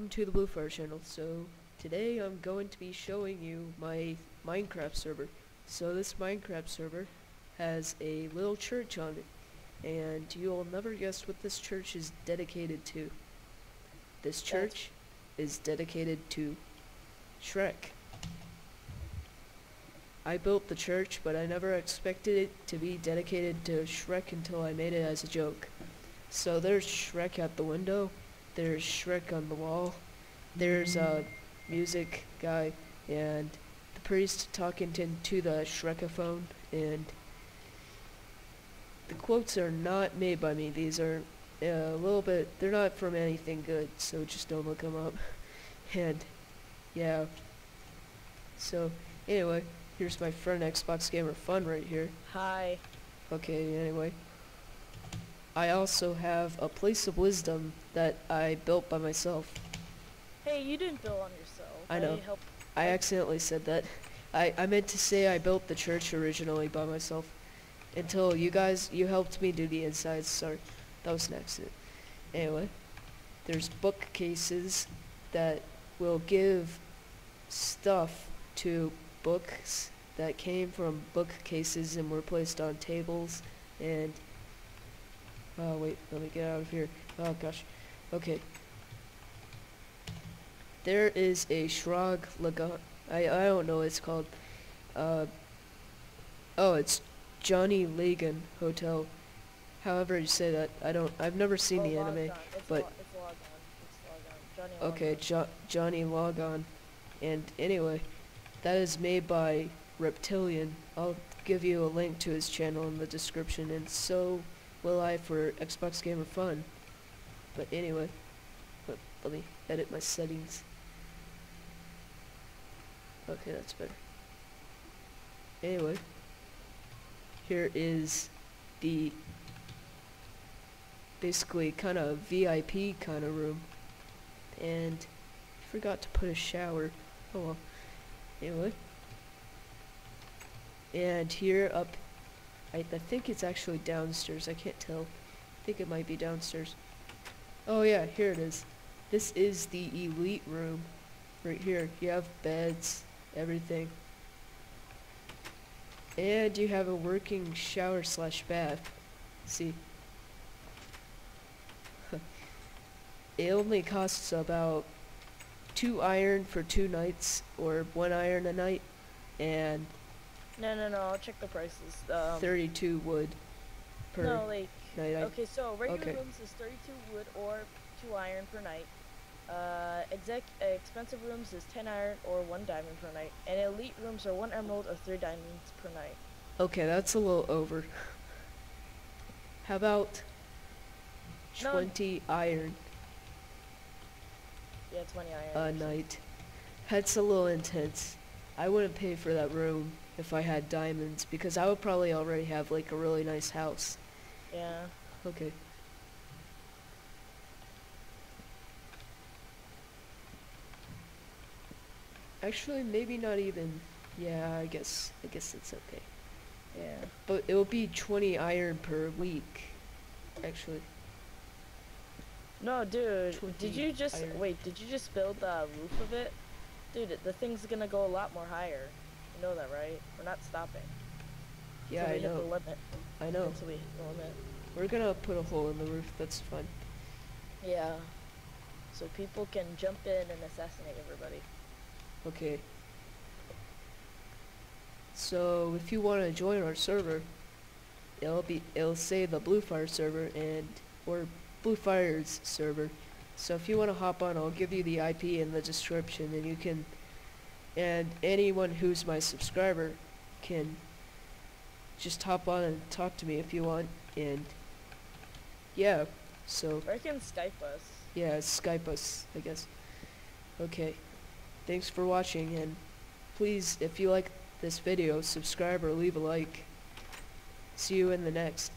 welcome to the Bluefire channel. So today I'm going to be showing you my Minecraft server. So this Minecraft server has a little church on it, and you'll never guess what this church is dedicated to. This church is dedicated to Shrek. I built the church, but I never expected it to be dedicated to Shrek until I made it as a joke. So there's Shrek at the window, there's Shrek on the wall, there's a music guy, and the priest talking to the Shrekophone, and the quotes are not made by me. These are a little bit, they're not from anything good, so just don't look them up. And, yeah. So, anyway. Here's my friend Xbox Gamer Fun right here. Hi. Okay, anyway. I also have a place of wisdom that I built by myself. Hey, you didn't build on yourself. I know. I accidentally said that. I meant to say I built the church originally by myself. Until you helped me do the insides. Sorry. That was an accident. Anyway. There's bookcases that will give stuff to books that came from bookcases and were placed on tables, and oh wait, let me get out of here. Oh gosh. Okay. There is a shrog lagoon. I don't know what it's called. Oh, it's Johnny Logan Hotel. However you say that. I've never seen the anime, but it's Logan. Okay, Johnny Logan. And anyway, that is made by Reptilian. I'll give you a link to his channel in the description, and so will I for Xbox Gamer Fun. But anyway, let me edit my settings. Okay, that's better. Anyway, here is the basically kind of VIP kind of room, and forgot to put a shower. Oh well. Anyway, and here up, I think it's actually downstairs, I can't tell, I think it might be downstairs. Oh yeah, here it is. This is the elite room, right here. You have beds, everything, and you have a working shower / bath, see. It only costs about 2 iron for 2 nights, or 1 iron a night, and no, I'll check the prices. 32 wood per night. Okay, so regular rooms is 32 wood or 2 iron per night. Expensive rooms is 10 iron or 1 diamond per night, and elite rooms are 1 emerald or 3 diamonds per night. Okay, that's a little over. How about 20 iron? Yeah, 20 iron. A night. That's a little intense. I wouldn't pay for that room if I had diamonds, because I would probably already have like a really nice house. Yeah. Okay. Actually, maybe not even. Yeah, I guess it's okay. Yeah. But it will be 20 iron per week, actually. No, dude, did you just, did you just build the roof of it? Dude, the thing's gonna go a lot more higher. You know that, right? We're not stopping. Yeah, I know. Hit the limit. I know. Until we hit the limit. We're gonna put a hole in the roof, that's fun. Yeah. So people can jump in and assassinate everybody. Okay. So, if you wanna join our server, it'll say the Bluefire server, and, or Bluefire's server. So if you want to hop on, I'll give you the IP in the description, and you can, and anyone who's my subscriber can just hop on and talk to me if you want. And yeah, so, or you can Skype us. Yeah, Skype us, I guess. Okay, thanks for watching, and please, if you like this video, subscribe or leave a like. See you in the next.